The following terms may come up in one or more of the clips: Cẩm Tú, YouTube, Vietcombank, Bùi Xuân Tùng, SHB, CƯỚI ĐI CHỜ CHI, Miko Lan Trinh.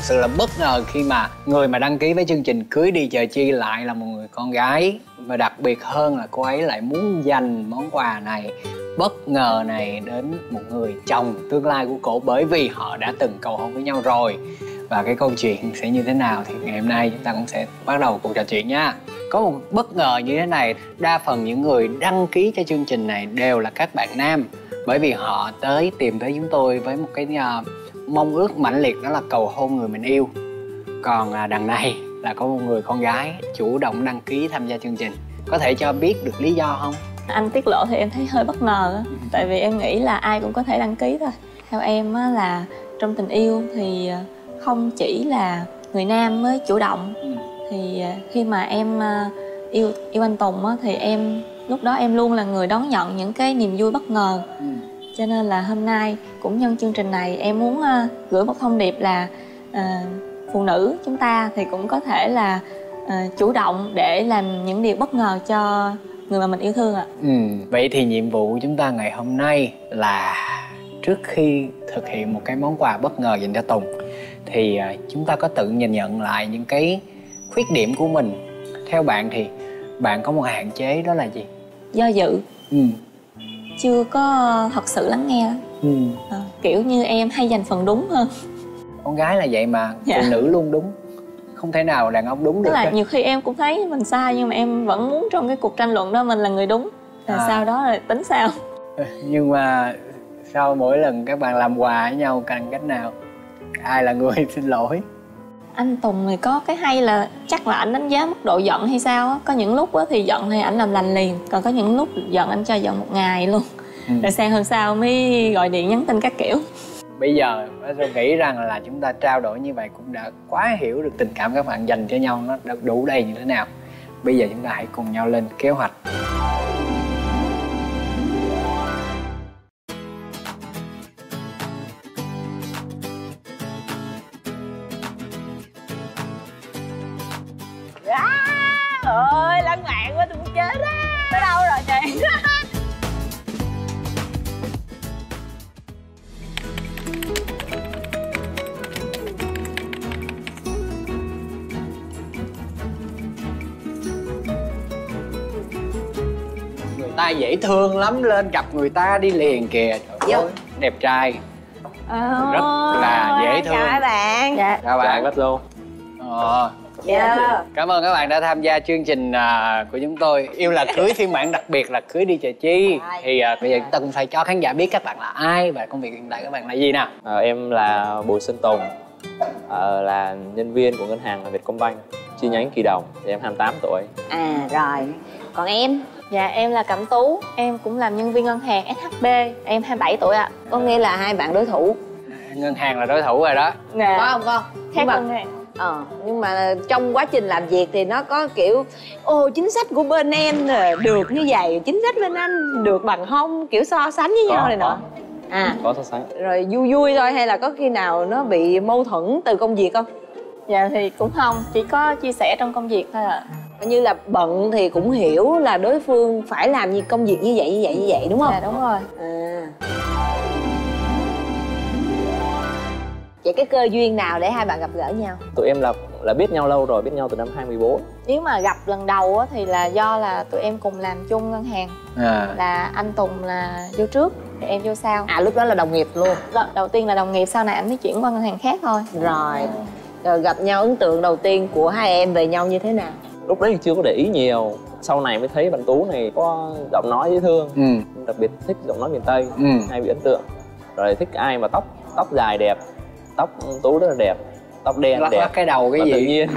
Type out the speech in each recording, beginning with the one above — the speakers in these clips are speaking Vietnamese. thật sự là bất ngờ khi mà người mà đăng ký với chương trình Cưới Đi Chờ Chi lại là một người con gái. Và đặc biệt hơn là cô ấy lại muốn dành món quà này, bất ngờ này, đến một người chồng tương lai của cô, bởi vì họ đã từng cầu hôn với nhau rồi. Và cái câu chuyện sẽ như thế nào thì ngày hôm nay chúng ta cũng sẽ bắt đầu cuộc trò chuyện nha. Có một bất ngờ như thế này, đa phần những người đăng ký cho chương trình này đều là các bạn nam, bởi vì họ tìm tới chúng tôi với một cái mong ước mãnh liệt, đó là cầu hôn người mình yêu. Còn đằng này là có một người con gái chủ động đăng ký tham gia chương trình. Có thể cho biết được lý do không? Anh tiết lộ thì em thấy hơi bất ngờ, tại vì em nghĩ là ai cũng có thể đăng ký thôi. Theo em là trong tình yêu thì không chỉ là người nam mới chủ động. Thì khi mà em yêu anh Tùng thì em lúc đó em luôn là người đón nhận những cái niềm vui bất ngờ. Cho nên là hôm nay cũng nhân chương trình này em muốn gửi một thông điệp là phụ nữ chúng ta thì cũng có thể là chủ động để làm những điều bất ngờ cho người mà mình yêu thương ạ. Vậy thì nhiệm vụ của chúng ta ngày hôm nay là trước khi thực hiện một cái món quà bất ngờ dành cho Tùng thì chúng ta có tự nhìn nhận lại những cái khuyết điểm của mình. Theo bạn thì bạn có một hạn chế đó là gì? Do dự. Chưa có thật sự lắng nghe. Kiểu như em hay dành phần đúng hơn. Con gái là vậy mà, phụ nữ luôn đúng. Không thể nào đàn ông đúng được. Tức là nhiều khi em cũng thấy mình sai, nhưng mà em vẫn muốn trong cái cuộc tranh luận đó mình là người đúng. Sau đó là tính sao. Nhưng mà sau mỗi lần các bạn làm quà với nhau bằng cách nào? Ai là người xin lỗi? Anh Tùng thì có cái hay là chắc là anh đánh giá mức độ giận hay sao á. Có những lúc thì giận thì anh làm lành liền, còn có những lúc giận anh cho giận một ngày luôn. Rồi sang hôm sau mới gọi điện nhắn tin các kiểu. Bây giờ tôi nghĩ rằng là chúng ta trao đổi như vậy cũng đã quá hiểu được tình cảm các bạn dành cho nhau nó đã đủ đầy như thế nào. Bây giờ chúng ta hãy cùng nhau lên kế hoạch. Ơi lãng mạn quá, tôi muốn chết á. Tới đâu rồi chị? Người ta dễ thương lắm, lên gặp người ta đi liền kìa. Trời ơi, đẹp trai. Rất là dễ thương. Chào các bạn. Chào bạn rất luôn. Cảm ơn các bạn đã tham gia chương trình của chúng tôi Yêu Là Cưới phiên bản đặc biệt là Cưới Đi Chờ Chi. Thì bây giờ chúng ta cũng phải cho khán giả biết các bạn là ai và công việc hiện tại các bạn là gì nào. Em là Bùi Xuân Tùng, là nhân viên của ngân hàng Vietcombank chi nhánh Kỳ Đồng. Thì em 28 tuổi. Rồi. Còn em? Dạ em là Cẩm Tú, em cũng làm nhân viên ngân hàng SHB. Em 27 tuổi ạ. Có nghĩa là hai bạn đối thủ. Ngân hàng là đối thủ rồi đó. Có không con? Khác ngân hàng. Nhưng mà trong quá trình làm việc thì nó có kiểu chính sách của bên em được như vậy, chính sách bên anh được bằng không, kiểu so sánh với nhau này nọ. Có so sánh. Rồi vui vui thôi hay là có khi nào nó bị mâu thuẫn từ công việc không? Dạ thì cũng không, chỉ có chia sẻ trong công việc thôi ạ. Như là bận thì cũng hiểu là đối phương phải làm công việc như vậy, như vậy đúng không? Dạ đúng rồi. Vậy cái cơ duyên nào để hai bạn gặp gỡ nhau? Tụi em là biết nhau lâu rồi, biết nhau từ năm 2014. Nếu mà gặp lần đầu á, thì là do là tụi em cùng làm chung ngân hàng. Là anh Tùng là vô trước, thì em vô sau. Lúc đó là đồng nghiệp luôn. Đầu tiên là đồng nghiệp, sau này anh mới chuyển qua ngân hàng khác thôi. Rồi gặp nhau, ấn tượng đầu tiên của hai em về nhau như thế nào? Lúc đấy thì chưa có để ý nhiều. Sau này mới thấy bạn Tú này có giọng nói dễ thương. Đặc biệt thích giọng nói miền Tây. Hay bị ấn tượng. Rồi thích ai mà tóc dài đẹp. Tóc Tú rất là đẹp, tóc đen lắc, đẹp. Lắc cái đầu cái gì? Tự nhiên.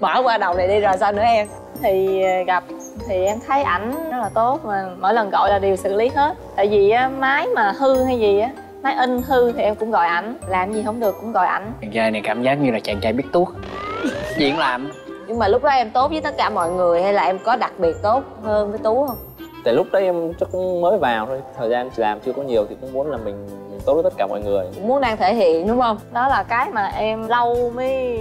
Bỏ qua đầu này đi rồi sao nữa em? Thì gặp thì em thấy ảnh rất là tốt, mà mỗi lần gọi là đều xử lý hết. Tại vì á, máy mà hư hay gì á, máy in hư thì em cũng gọi ảnh, làm gì không được cũng gọi ảnh. Chàng trai này cảm giác như là chàng trai biết tuốt. Diễn làm. Nhưng mà lúc đó em tốt với tất cả mọi người hay là em có đặc biệt tốt hơn với Tú không? Tại lúc đấy em chắc cũng mới vào thôi, thời gian làm chưa có nhiều thì cũng muốn là mình tốt với tất cả mọi người. Muốn đang thể hiện đúng không? Đó là cái mà em lâu mới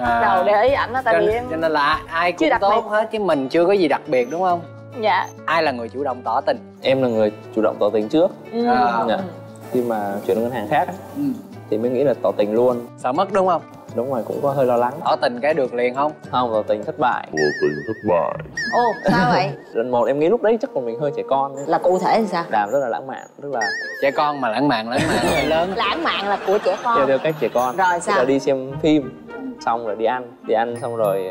bắt đầu để ý ảnh đó, tại vì em... Cho nên là ai cũng tốt hết chứ mình chưa có gì đặc biệt đúng không? Dạ. Ai là người chủ động tỏ tình? Em là người chủ động tỏ tình trước. khi mà chuyển ngân hàng khác thì mới nghĩ là tỏ tình luôn. Sợ mất đúng không? Đúng rồi, cũng có hơi lo lắng. Tỏ tình cái được liền không? Không, tỏ tình thất bại. Tỏ tình thất bại. Ồ, sao vậy? Lần một em nghĩ lúc đấy chắc còn mình hơi trẻ con ấy. Là cụ thể thì sao? Đàm rất là lãng mạn, tức là trẻ con mà lãng mạn hơi lớn. Lãng mạn là của trẻ con. Theo cách trẻ con. Rồi sao? Là đi xem phim, xong rồi đi ăn xong rồi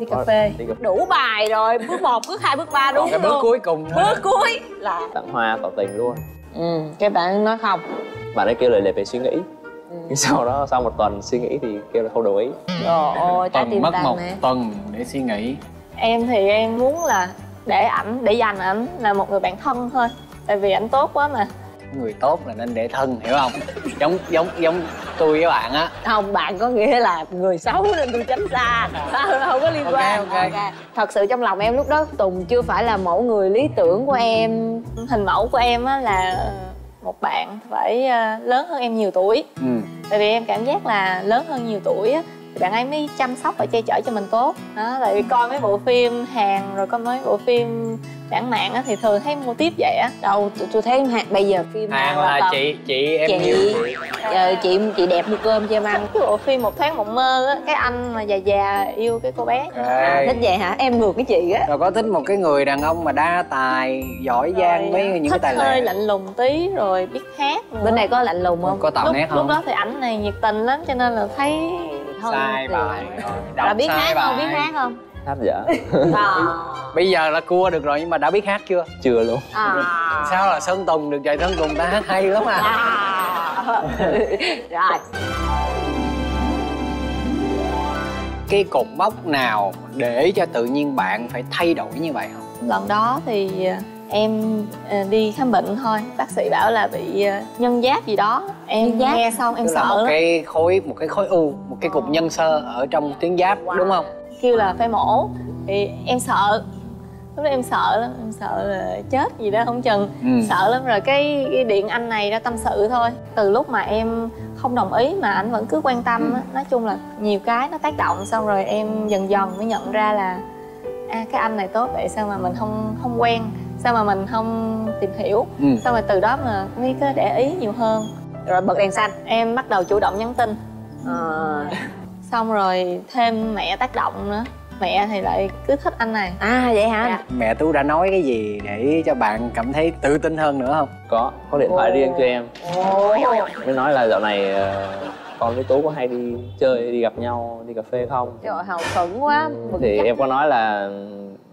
đi cà phê. Đủ bài rồi, bước 1, bước 2, bước 3 đúng không? Cái bước cuối cùng. Bước cuối là tặng hoa tỏ tình luôn. Ừ, cái bạn nói không. Bạn ấy kêu lời lẹp về suy nghĩ. Nhưng sau đó sau một tuần suy nghĩ thì kêu là không đồng ý. Trời ơi, trái tim mất một tuần để suy nghĩ. Em thì em muốn là để dành ảnh là một người bạn thân thôi. Tại vì ảnh tốt quá mà. Người tốt là nên để thân, hiểu không? Giống tôi với bạn á. Không, bạn có nghĩa là người xấu nên tôi tránh xa. Không có liên quan. Okay. Thật sự trong lòng em lúc đó Tùng chưa phải là mẫu người lý tưởng của em. Hình mẫu của em á là một bạn phải lớn hơn em nhiều tuổi. Tại vì em cảm giác là lớn hơn nhiều tuổi á, thì bạn ấy mới chăm sóc và che chở cho mình tốt đó. Tại vì coi mấy bộ phim Hàn rồi coi mấy bộ phim lãng mạn á thì thường thấy mô típ vậy á. Đâu tôi thấy bây giờ phim Hàn là chị em nhiều chị đẹp mua cơm cho em ăn. Cái bộ phim 1 tháng 1 mơ á, cái anh mà già yêu cái cô bé. Thích vậy hả? Em ngược cái chị á. Rồi có thích một cái người đàn ông mà đa tài, giỏi giang với những cái tài lẻ, hơi lạnh lùng tí rồi biết hát. Bên này có lạnh lùng không? Có tạo nét không? Lúc đó thì ảnh này nhiệt tình lắm cho nên là thấy sai bài rồi. Biết hát không? Hát dở. Bây giờ là cua được rồi nhưng mà đã biết hát chưa? Chưa luôn. Sao là Sơn Tùng được vậy? Sơn Tùng ta hát hay lắm à. Rồi. Cái cột mốc nào để cho tự nhiên bạn phải thay đổi như vậy không? Lần đó thì em đi khám bệnh thôi, bác sĩ bảo là bị nhân giáp gì đó. Em nghe xong em sợ lắm. Một cái khối u, một cái cục nhân xơ ở trong tuyến giáp đúng không? Kêu là phải mổ thì em sợ. Lúc đó em sợ lắm, em sợ là chết gì đó không chừng. Sợ lắm rồi cái điện anh này ra tâm sự thôi. Từ lúc mà em không đồng ý mà anh vẫn cứ quan tâm á. Nói chung là nhiều cái nó tác động, xong rồi em dần dần mới nhận ra là cái anh này tốt vậy, sao mà mình không quen, sao mà mình không tìm hiểu. Xong rồi từ đó mà mới cứ để ý nhiều hơn. Rồi bật đèn xanh, em bắt đầu chủ động nhắn tin. Xong rồi thêm mẹ tác động nữa. Mẹ thì lại cứ thích anh này. À vậy hả? Dạ. Mẹ Tú đã nói cái gì để cho bạn cảm thấy tự tin hơn nữa không? Có điện thoại riêng cho em. Mới nói là dạo này con với Tú có hay đi chơi, đi gặp nhau, đi cà phê không? Trời ơi, hào hứng quá. Thì em có nói là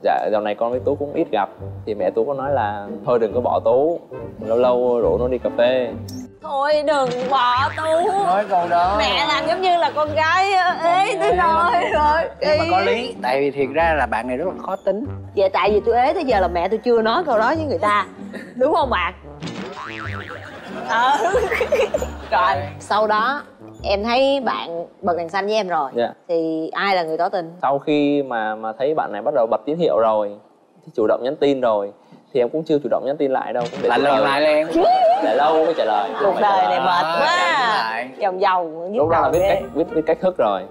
dạ dạo này con với Tú cũng ít gặp. Thì mẹ Tú có nói là thôi đừng có bỏ Tú, lâu lâu rủ nó đi cà phê. Thôi đừng bỏ Tú. Nói còn đó. Mẹ làm giống như là con gái ế tới nơi rồi. Nhưng mà có lý. Tại vì thiệt ra là bạn này rất là khó tính. Vậy tại vì tôi ế tới giờ là mẹ tôi chưa nói câu đó với người ta. Đúng không bạn? Rồi sau đó em thấy bạn bật đèn xanh với em rồi. Thì ai là người tỏ tình? Sau khi mà thấy bạn này bắt đầu bật tín hiệu rồi, chủ động nhắn tin rồi, thì em cũng chưa chủ động nhắn tin lại đâu. Cũng để lại em. Để lâu mới trả lời. Cuộc đời này mệt quá. Vòng vòng. Lúc đó là biết cách thức rồi,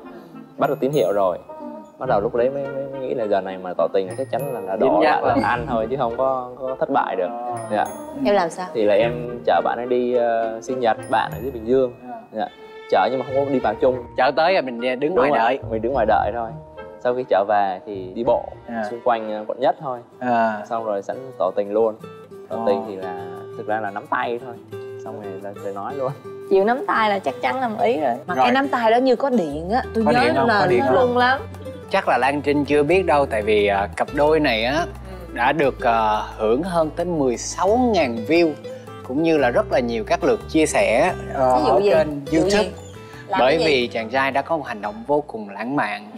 bắt được tín hiệu rồi. Bắt đầu lúc đấy mới nghĩ là giờ này mà tỏ tình chắc chắn là đổ là ăn thôi chứ không có thất bại được. Em làm sao? Thì là em chở bạn ấy đi sinh nhật bạn ở dưới Bình Dương. Chở nhưng mà không có đi vào chung. Chở tới là mình đứng ngoài đợi. Mình đứng ngoài đợi thôi. Sau khi trở về thì đi bộ xung quanh quận Nhất thôi. Xong rồi sẵn tỏ tình luôn. Tỏ tình thì là thực ra là nắm tay thôi. Xong rồi là nói luôn. Chịu nắm tay là chắc chắn làm ý rồi. Mà cái nắm tay đó như có điện á. Tôi nhớ là rung lắm. Chắc là Lan Trinh chưa biết đâu. Tại vì cặp đôi này á đã được hưởng hơn tới 16.000 view, cũng như là rất là nhiều các lượt chia sẻ ở trên YouTube. Bởi vì chàng trai đã có một hành động vô cùng lãng mạn.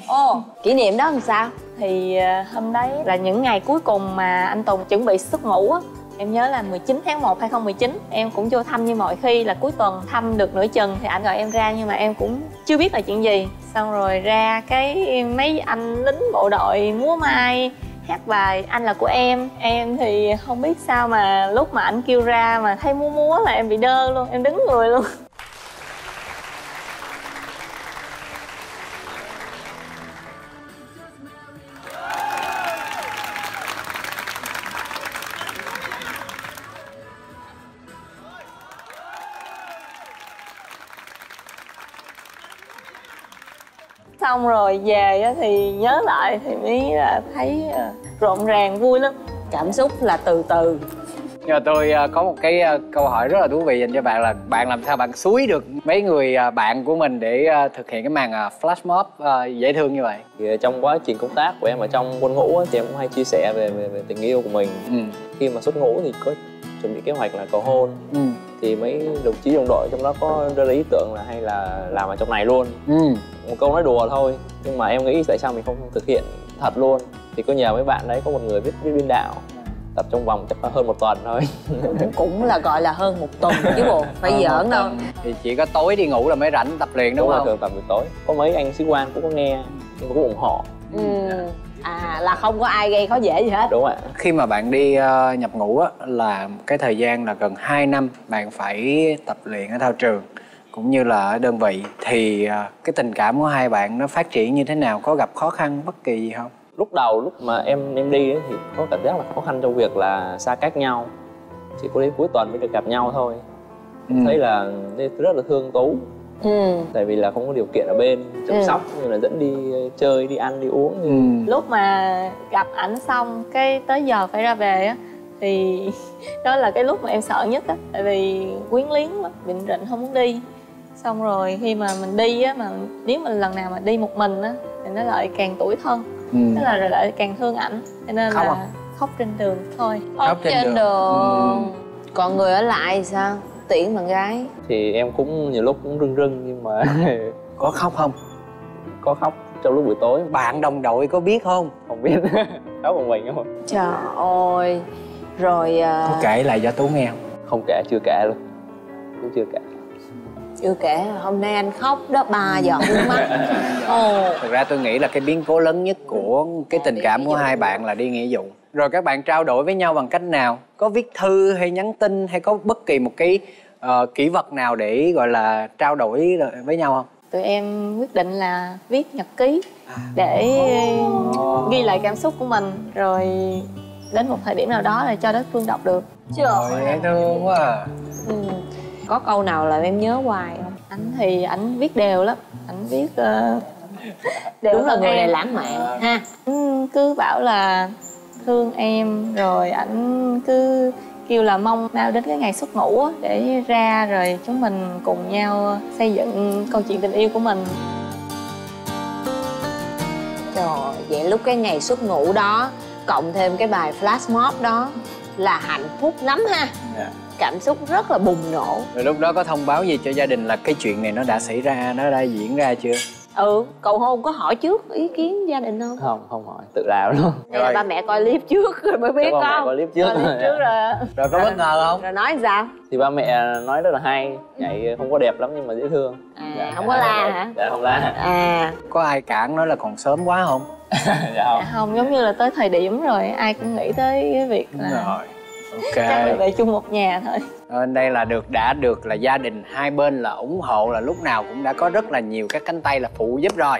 Kỷ niệm đó làm sao? Thì hôm đấy là những ngày cuối cùng mà anh Tùng chuẩn bị xuất ngũ á. Em nhớ là 19 tháng 1, 2019. Em cũng vô thăm như mọi khi là cuối tuần. Thăm được nửa chừng thì anh gọi em ra, nhưng mà em cũng chưa biết là chuyện gì. Xong rồi ra cái mấy anh lính bộ đội múa mai hát bài Anh Là Của Em. Em thì không biết sao mà lúc mà anh kêu ra mà thấy múa là em bị đơ luôn. Em đứng người luôn. xong rồi về thì nhớ lại thì mới thấy rộn ràng vui lắm. Cảm xúc là từ từ. Nhưng mà tôi có một cái câu hỏi rất là thú vị dành cho bạn là bạn làm sao bạn xúi được mấy người bạn của mình để thực hiện cái màn flash mob dễ thương như vậy? Thì trong quá trình công tác của em ở trong quân ngũ thì em cũng hay chia sẻ về tình yêu của mình. Khi mà xuất ngũ thì có chuẩn bị kế hoạch là cầu hôn. Thì mấy đồng chí đồng đội trong đó có đưa ra ý tưởng là hay là làm ở trong này luôn. Một câu nói đùa thôi, nhưng mà em nghĩ tại sao mình không thực hiện thật luôn. Thì có nhờ mấy bạn đấy, có một người biết biên đạo, tập trong vòng chắc hơn một tuần thôi. Cũng là gọi là hơn một tuần chứ bộ, phải giỡn đâu. Thì chỉ có tối đi ngủ là mới rảnh tập luyện đúng không? Thường tập buổi tối. Có mấy anh sĩ quan cũng có nghe, nhưng mà cũng ủng hộ. À, là không có ai gây khó dễ gì hết. Đúng ạ. Khi mà bạn đi nhập ngũ á, là cái thời gian là gần 2 năm bạn phải tập luyện ở thao trường cũng như là ở đơn vị. Thì cái tình cảm của hai bạn nó phát triển như thế nào? Có gặp khó khăn bất kỳ gì không? Lúc đầu lúc mà em đi thì có cảm giác là khó khăn trong việc là xa cách nhau. Chỉ có đến cuối tuần mới được gặp nhau thôi. Thấy là rất là thương Tú. Tại vì là không có điều kiện ở bên chăm sóc như là dẫn đi chơi, đi ăn, đi uống. Lúc mà gặp ảnh xong cái tới giờ phải ra về á, thì đó là cái lúc mà em sợ nhất á. Tại vì quyến luyến quá, bệnh rịnh không muốn đi. Xong rồi khi mà mình đi á, mà nếu mà lần nào mà đi một mình á thì nó lại càng tủi thân. Tức là lại càng thương ảnh, cho nên khóc là khóc trên đường thôi. Khóc trên đường. Còn người ở lại thì sao? Tiễn bạn gái thì em cũng nhiều lúc cũng rưng rưng, nhưng mà có khóc không? Có khóc trong lúc buổi tối. Bạn đồng đội có biết không? Không biết. Đó còn mình không? Trời ơi. Rồi có kể lại cho Tú nghe không? Không kể, chưa kể luôn. Cũng chưa kể. Chưa kể hôm nay anh khóc đó, 3 giọt nước mắt. Thực ra tôi nghĩ là cái biến cố lớn nhất của cái tình cảm của hai bạn là đi nghĩa vụ. Rồi các bạn trao đổi với nhau bằng cách nào? Có viết thư hay nhắn tin hay có bất kỳ một cái kỷ vật nào để gọi là trao đổi với nhau không? Tụi em quyết định là viết nhật ký để ghi lại cảm xúc của mình. Rồi đến một thời điểm nào đó là cho đối phương đọc được. Trời ơi, thương quá à. Có câu nào là em nhớ hoài không? Anh thì ảnh viết đều lắm. Ảnh viết đều. Đúng là người này lãng mạn ha. Cứ bảo là thương em, rồi ảnh cứ kêu là mong nào đến cái ngày xuất ngũ để ra rồi chúng mình cùng nhau xây dựng câu chuyện tình yêu của mình. Trời, vậy lúc cái ngày xuất ngũ đó cộng thêm cái bài flash mob đó là hạnh phúc lắm ha. Cảm xúc rất là bùng nổ. Rồi lúc đó có thông báo gì cho gia đình là cái chuyện này nó đã xảy ra, nó đã diễn ra chưa? Cầu hôn có hỏi trước ý kiến gia đình không? Không, không hỏi, tự làm luôn. Rồi là ba mẹ coi clip trước rồi mới biết không? Ba mẹ coi clip trước rồi có bất ngờ không? Rồi nói sao? Thì ba mẹ nói rất là hay. Nhảy không có đẹp lắm nhưng mà dễ thương. Dạ, không có la hả? Dạ không la. Có ai cản nói là còn sớm quá không? Dạ không. Dạ không, giống như là tới thời điểm rồi ai cũng nghĩ tới cái việc là rồi. Okay. Chắc là về chung một nhà thôi. Đây là đã được là gia đình hai bên là ủng hộ, là lúc nào cũng đã có rất là nhiều các cánh tay là phụ giúp rồi.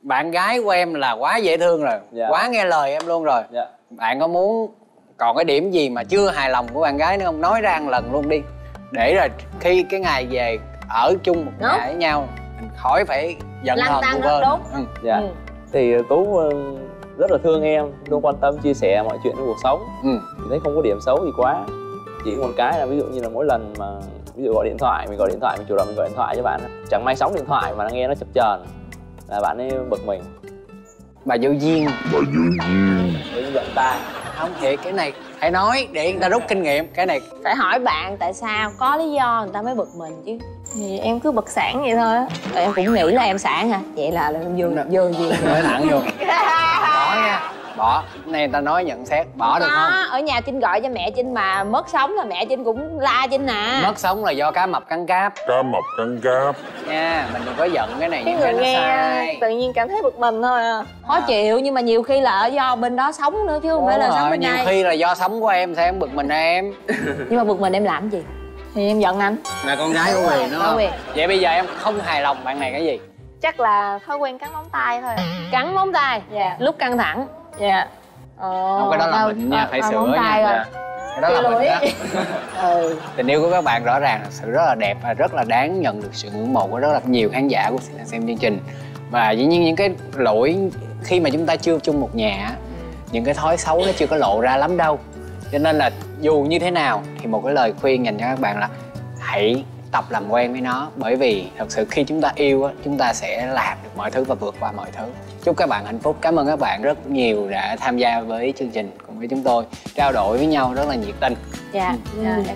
Bạn gái của em là quá dễ thương rồi, quá nghe lời em luôn rồi. Bạn có muốn còn cái điểm gì mà chưa hài lòng của bạn gái nữa không? Nói ra một lần luôn đi. Để rồi khi cái ngày về ở chung một nhà với nhau, mình khỏi phải giận hờn vu vơ. Thì Tú rất là thương em, luôn quan tâm chia sẻ mọi chuyện trong cuộc sống. Chị thấy không có điểm xấu gì quá. Chỉ một cái là ví dụ như là mỗi lần mà ví dụ mình gọi điện thoại, mình chủ động mình gọi điện thoại cho bạn, chẳng may sóng điện thoại mà nó nghe nó chập chờn là bạn ấy bực mình. Bà vô duyên. Giận ta. Không thiệt, cái này phải nói để người ta rút kinh nghiệm. Cái này phải hỏi bạn tại sao có lý do người ta mới bực mình chứ. Thì em cứ bật sẵn vậy thôi á. Em cũng nghĩ là em sẵn hả? Vậy là em vô gì? Nói thẳng vô. Bỏ nha. Bỏ. Này người ta nói nhận xét. Bỏ được không? Ở nhà Trinh gọi cho mẹ Trinh mà mất sống là mẹ Trinh cũng la Trinh à. Mất sống là do cá mập cắn cáp. Cá mập cắn cáp. Nha, mình đừng có giận cái này như thế nó sai. Tự nhiên cảm thấy bực mình thôi à. Khó chịu nhưng mà nhiều khi là do bên đó sống nữa chứ không phải là sống bên đây. Nhiều khi là do sống của em sao em bực mình em. Nhưng mà bực mình em làm gì? Thì em giận anh. Là con gái của Huyền đúng không? Vậy bây giờ em không hài lòng bạn này cái gì? Chắc là thói quen cắn móng tay thôi. Cắn móng tay? Dạ. Lúc căng thẳng? Dạ. Không, cái đó là bệnh nha, phải sửa nha. Cái đó là mình đó. Ừ. Tình yêu của các bạn rõ ràng là sự rất là đẹp và rất là đáng nhận được sự ngưỡng mộ của rất là nhiều khán giả của xem chương trình. Và dĩ nhiên những cái lỗi khi mà chúng ta chưa chung một nhà, những cái thói xấu nó chưa có lộ ra lắm đâu. Cho nên là dù như thế nào thì một cái lời khuyên dành cho các bạn là hãy tập làm quen với nó. Bởi vì thật sự khi chúng ta yêu, chúng ta sẽ làm được mọi thứ và vượt qua mọi thứ. Chúc các bạn hạnh phúc. Cảm ơn các bạn rất nhiều đã tham gia với chương trình cùng với chúng tôi. Trao đổi với nhau rất là nhiệt tình. Dạ,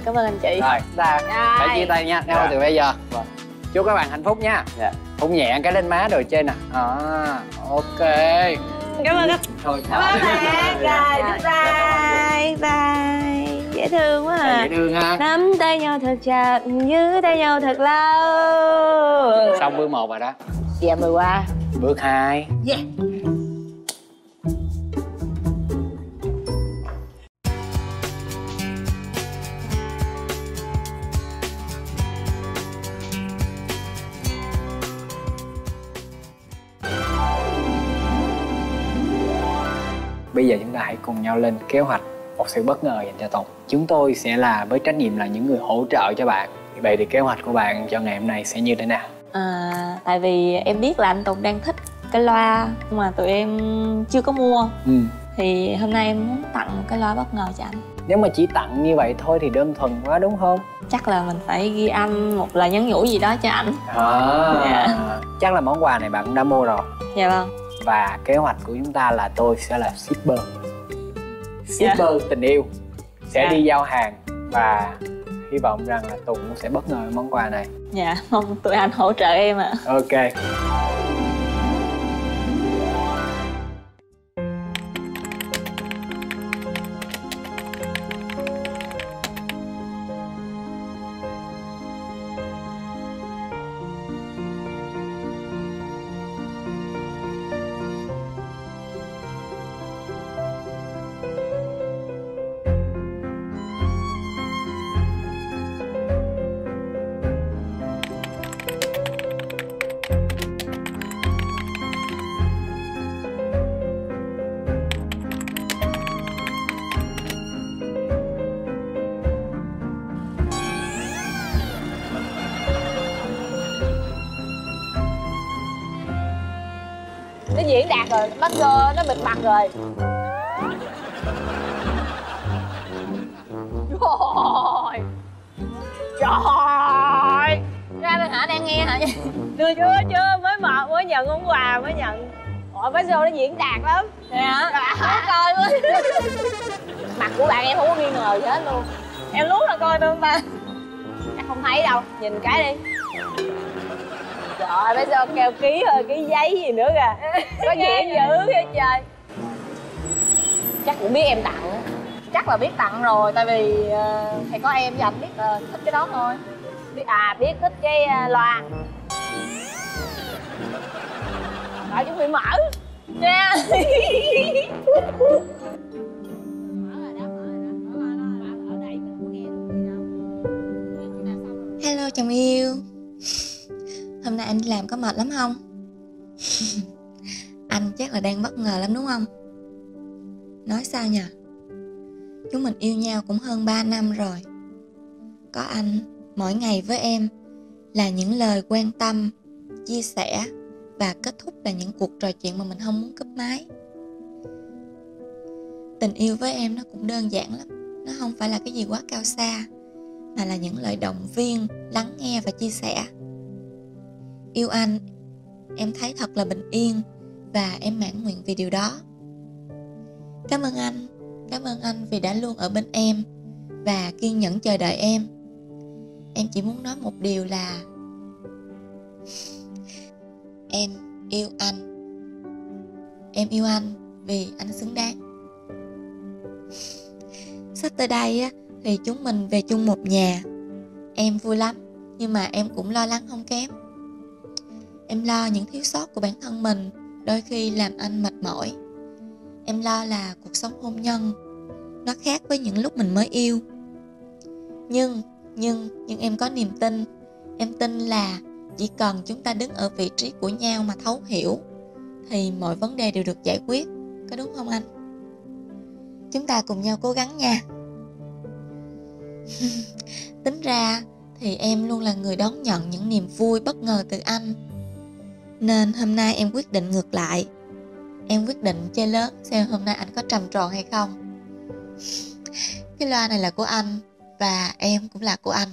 cảm ơn anh chị. Rồi, chúng ta phải chia tay nha, nhau từ bây giờ. Chúc các bạn hạnh phúc nha. Hôn nhẹ cái lên má rồi trên nè. Ok. Cảm ơn các bạn. Bye bye. Dễ thương quá à. Dễ thương ha. Nắm tay nhau thật chặt, giữ tay nhau thật lâu. Xong bước 1 rồi đó. Dạ mời qua. Bước 2. Yeah. Bây giờ chúng ta hãy cùng nhau lên kế hoạch một sự bất ngờ dành cho Tùng. Chúng tôi sẽ là với trách nhiệm là những người hỗ trợ cho bạn. Vậy thì kế hoạch của bạn cho ngày hôm nay sẽ như thế nào? Tại vì em biết là anh Tùng đang thích cái loa mà tụi em chưa có mua. Thì hôm nay em muốn tặng một cái loa bất ngờ cho anh. Nếu mà chỉ tặng như vậy thôi thì đơn thuần quá đúng không? Chắc là mình phải ghi âm một lời nhắn nhủ gì đó cho anh. Chắc là món quà này bạn cũng đã mua rồi. Dạ vâng. Và kế hoạch của chúng ta là tôi sẽ là shipper. Shipper tình yêu sẽ đi giao hàng. Và hy vọng rằng là Tùng cũng sẽ bất ngờ món quà này. Dạ, mong tụi anh hỗ trợ em ạ. Ok. Diễn đạt rồi, mắt cơ nó bịt mặt rồi. Trời trời, ra bên hả đang nghe hả? Đưa chưa mới mở, mới nhận món quà, mới nhận. Ủa bác Sô nó diễn đạt lắm. Nè hả? Dạ. Coi quá. Mặt của bạn em không có nghi ngờ gì hết luôn. Em lú là coi luôn ba. Chắc không thấy đâu, nhìn cái đi. Trời ơi, bây giờ kêu ký rồi, ký giấy gì nữa kìa. Có gì dữ vậy trời. Chắc cũng biết em tặng. Chắc là biết tặng rồi, tại vì thầy có em với anh biết thích cái đó thôi. Biết thích cái loa. Rồi chuẩn bị mở. Nha. Hello chồng yêu. Hôm nay anh đi làm có mệt lắm không? Anh chắc là đang bất ngờ lắm đúng không? Nói sao nhỉ? Chúng mình yêu nhau cũng hơn 3 năm rồi. Có anh mỗi ngày với em là những lời quan tâm, chia sẻ và kết thúc là những cuộc trò chuyện mà mình không muốn cúp máy. Tình yêu với em nó cũng đơn giản lắm. Nó không phải là cái gì quá cao xa, mà là những lời động viên, lắng nghe và chia sẻ. Yêu anh, em thấy thật là bình yên và em mãn nguyện vì điều đó. Cảm ơn anh vì đã luôn ở bên em và kiên nhẫn chờ đợi em. Em chỉ muốn nói một điều là em yêu anh. Em yêu anh vì anh xứng đáng. Sắp tới đây thì chúng mình về chung một nhà. Em vui lắm, nhưng mà em cũng lo lắng không kém. Em lo những thiếu sót của bản thân mình, đôi khi làm anh mệt mỏi. Em lo là cuộc sống hôn nhân nó khác với những lúc mình mới yêu. Nhưng em có niềm tin. Em tin là chỉ cần chúng ta đứng ở vị trí của nhau mà thấu hiểu thì mọi vấn đề đều được giải quyết. Có đúng không anh? Chúng ta cùng nhau cố gắng nha. Tính ra thì em luôn là người đón nhận những niềm vui bất ngờ từ anh. Nên hôm nay em quyết định ngược lại. Em quyết định chơi lớn xem hôm nay anh có trầm tròn hay không. Cái loa này là của anh và em cũng là của anh.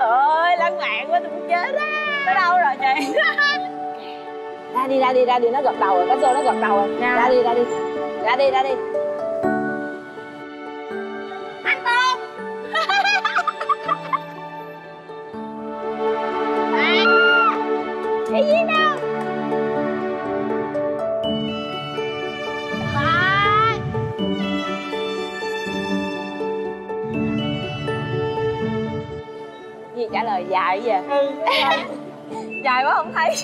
Ơi lãng mạn quá, tôi muốn chết á. Tới đâu rồi chị? Ra đi, nó gật đầu rồi, cái xô nó gật đầu rồi. Ra đi. Anh Tùng. À, cái gì đâu? Gì trả lời dài vậy? Dài quá không thấy.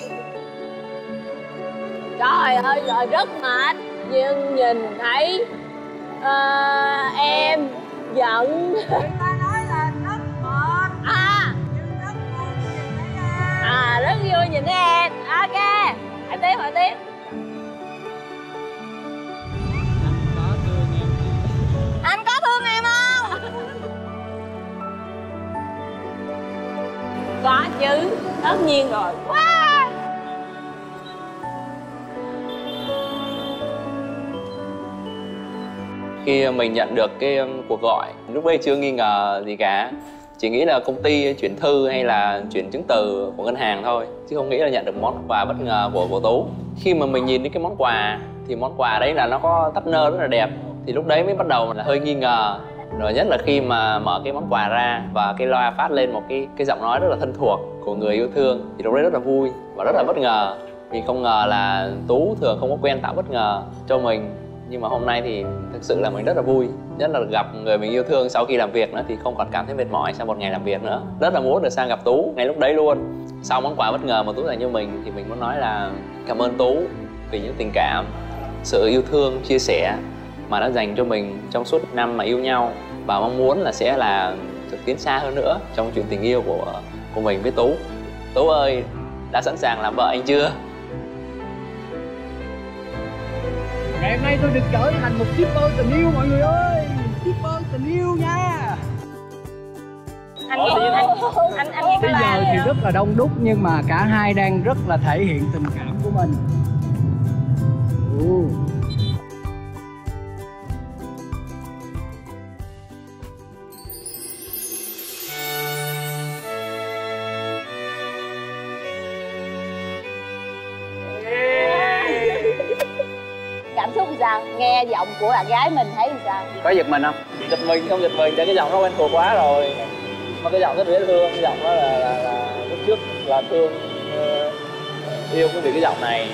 Trời ơi, rồi rất mệt. Nhưng nhìn thấy em giận. Người ta nói là rất mệt. Nhưng rất vui nhìn thấy em. Rất vui nhìn thấy em. Ok, hỏi tiếp. Anh có thương em không? Có chứ, tất nhiên rồi. Khi mình nhận được cái cuộc gọi, lúc đấy chưa nghi ngờ gì cả. Chỉ nghĩ là công ty chuyển thư hay là chuyển chứng từ của ngân hàng thôi. Chứ không nghĩ là nhận được món quà bất ngờ của Tú. Khi mà mình nhìn đến cái món quà, thì món quà đấy là nó có tắp nơ rất là đẹp. Thì lúc đấy mới bắt đầu là hơi nghi ngờ. Rồi nhất là khi mà mở cái món quà ra và cái loa phát lên một cái giọng nói rất là thân thuộc của người yêu thương. Thì lúc đấy rất là vui và rất là bất ngờ. Vì không ngờ là Tú thường không có quen tạo bất ngờ cho mình. Nhưng mà hôm nay thì thực sự là mình rất là vui. Nhất là gặp người mình yêu thương sau khi làm việc nữa thì không còn cảm thấy mệt mỏi sau một ngày làm việc nữa. Rất là muốn được sang gặp Tú ngay lúc đấy luôn. Sau món quà bất ngờ mà Tú dành cho mình thì mình muốn nói là cảm ơn Tú vì những tình cảm, sự yêu thương, chia sẻ mà đã dành cho mình trong suốt năm mà yêu nhau. Và mong muốn là sẽ là được tiến xa hơn nữa trong chuyện tình yêu của mình với Tú. Tú ơi, đã sẵn sàng làm vợ anh chưa? Ngày hôm nay tôi được trở thành một shipper tình yêu mọi người ơi. Shipper tình yêu nha. Anh nghe cái giờ thì rất là đông đúc nhưng mà cả hai đang rất là thể hiện tình cảm của mình. Sao? Nghe giọng của bạn gái mình thấy sao? Có giật mình không? Giật mình, không giật mình, tại cái giọng nó quen thuộc quá rồi. Mà cái giọng rất dễ thương, cái giọng đó là lúc trước là thương yêu quý vị cái giọng này.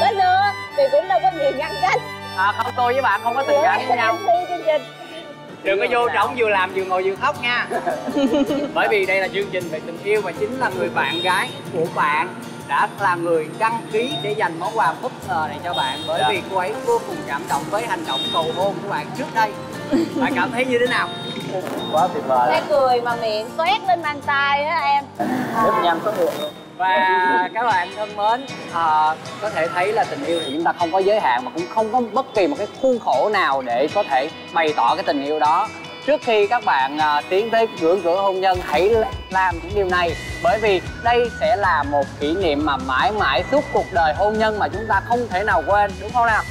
Có nữa thì cũng đâu có gì ngăn cách. Không, tôi với bạn không có tình cảm với nhau. Đừng có vô trỏng vừa làm vừa ngồi vừa khóc nha. Bởi vì đây là chương trình về tình yêu và chính là người bạn gái của bạn đã là người đăng ký để dành món quà bất ngờ này cho bạn. Bởi vì cô ấy vô cùng cảm động với hành động cầu hôn của bạn trước đây. Bạn cảm thấy như thế nào? Quá tuyệt vời. Cái cười mà miệng toét lên bàn tay á em. Rất nhanh xuất hiện luôn. Và các bạn thân mến, có thể thấy là tình yêu thì chúng ta không có giới hạn mà cũng không có bất kỳ một cái khuôn khổ nào để có thể bày tỏ cái tình yêu đó. Trước khi các bạn tiến tới ngưỡng cửa hôn nhân, hãy làm những điều này. Bởi vì đây sẽ là một kỷ niệm mà mãi mãi suốt cuộc đời hôn nhân mà chúng ta không thể nào quên, đúng không nào?